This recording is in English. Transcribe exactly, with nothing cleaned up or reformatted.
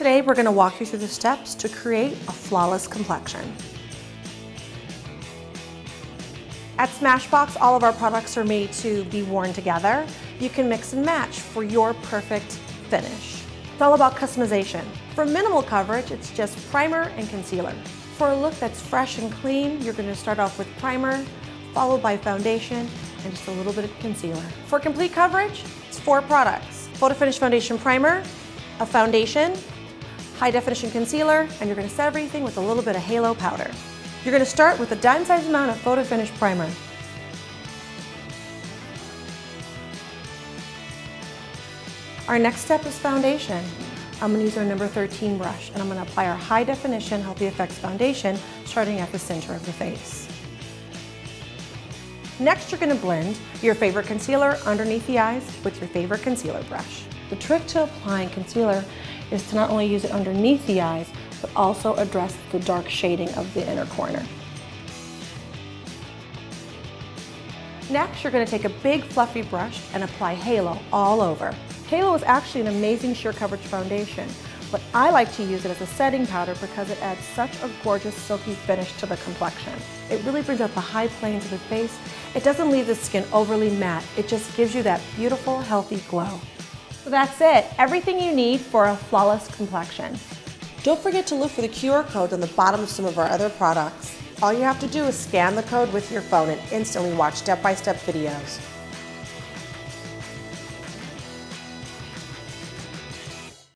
Today we're going to walk you through the steps to create a flawless complexion. At Smashbox, all of our products are made to be worn together. You can mix and match for your perfect finish. It's all about customization. For minimal coverage, it's just primer and concealer. For a look that's fresh and clean, you're going to start off with primer, followed by foundation, and just a little bit of concealer. For complete coverage, it's four products. Photo Finish Foundation Primer, a foundation, High Definition Concealer, and you're gonna set everything with a little bit of Halo powder. You're gonna start with a dime-sized amount of Photo Finish Primer. Our next step is foundation. I'm gonna use our number thirteen brush, and I'm gonna apply our High Definition Healthy Effects Foundation, starting at the center of the face. Next, you're gonna blend your favorite concealer underneath the eyes with your favorite concealer brush. The trick to applying concealer is to not only use it underneath the eyes, but also address the dark shading of the inner corner. Next, you're gonna take a big fluffy brush and apply Halo all over. Halo is actually an amazing sheer coverage foundation, but I like to use it as a setting powder because it adds such a gorgeous silky finish to the complexion. It really brings out the high planes of the face. It doesn't leave the skin overly matte. It just gives you that beautiful, healthy glow. So that's it, everything you need for a flawless complexion. Don't forget to look for the Q R code on the bottom of some of our other products. All you have to do is scan the code with your phone and instantly watch step-by-step videos.